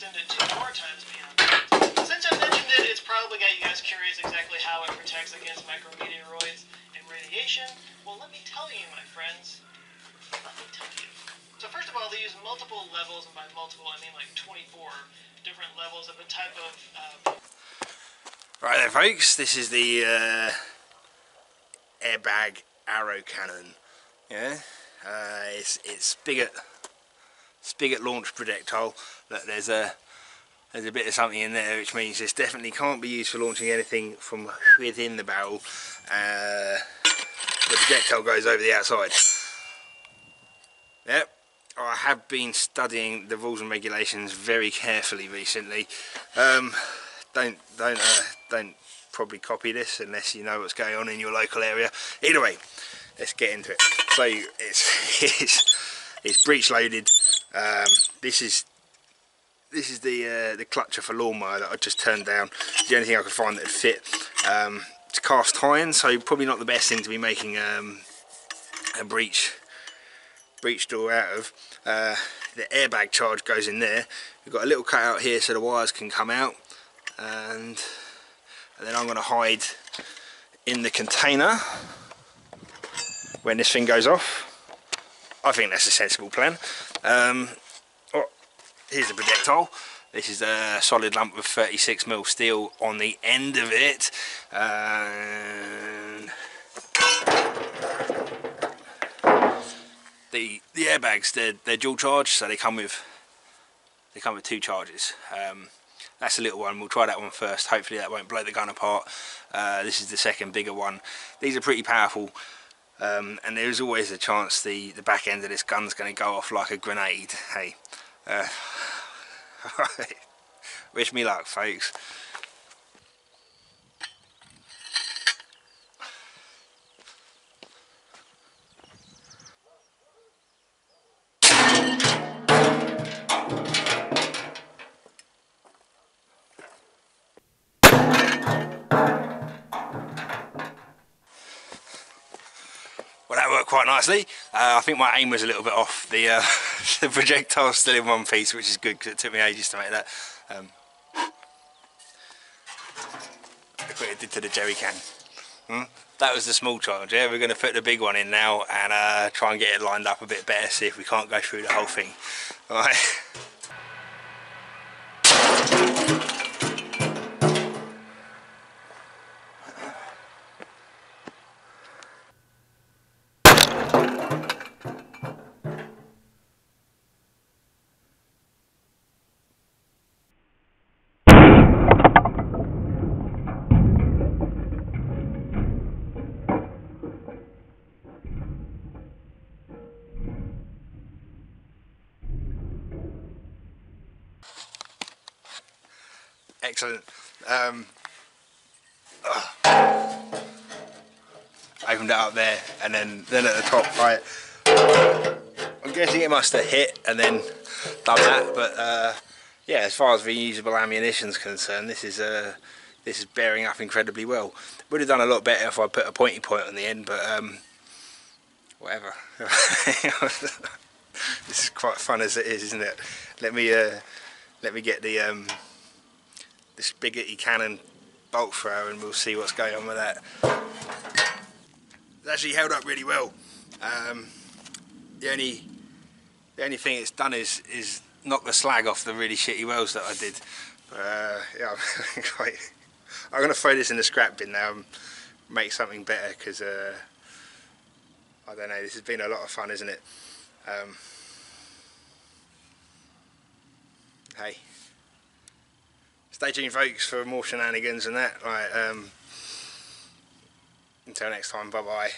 extended 2 more times beyond. Since I mentioned it, it's probably got you guys curious exactly how it protects against micrometeoroids and radiation. Well, let me tell you, my friends. Let me tell you. So first of all, they use multiple levels, and by multiple I mean like 24 different levels of a type of... Right there, folks, this is the airbag arrow cannon. Yeah, it's spigot launch projectile. Look, there's a bit of something in there, which means this definitely can't be used for launching anything from within the barrel. The projectile goes over the outside. Yep, I have been studying the rules and regulations very carefully recently. Don't probably copy this unless you know what's going on in your local area. Either way, let's get into it. So it's breech loaded. This is the clutcher for lawnmower that I just turned down. It's the only thing I could find that would fit. It's cast iron, so probably not the best thing to be making a breech door out of. The airbag charge goes in there. We've got a little cut out here so the wires can come out. And then I'm going to hide in the container when this thing goes off. I think that's a sensible plan. Here's the projectile. This is a solid lump of 36mm steel on the end of it. The airbags, they're dual charge, so they come with 2 charges. That's a little one, we'll try that one first, hopefully that won't blow the gun apart. This is the second bigger one. These are pretty powerful, and there is always a chance the back end of this gun's going to go off like a grenade. Hey, wish me luck, folks. Quite nicely. I think my aim was a little bit off. The projectile's still in one piece, which is good because it took me ages to make that. Look what it did to the jerry can. That was the small charge. Yeah, we're going to put the big one in now and try and get it lined up a bit better, see if we can't go through the whole thing. All right. Excellent. Opened it up there and then at the top, right. I'm guessing it must have hit and then done that, but yeah, as far as reusable ammunition is concerned, this is bearing up incredibly well. Would have done a lot better if I put a pointy point on the end, but whatever. This is quite fun as it is, isn't it? Let me get the this spaghetti cannon bolt thrower and we'll see what's going on with that. It's actually held up really well. The only thing it's done is knock the slag off the really shitty welds that I did. Yeah, I'm gonna throw this in the scrap bin now and make something better because I don't know, this has been a lot of fun, isn't it? Hey. Stay tuned, folks, for more shenanigans and that. Right, until next time, bye-bye.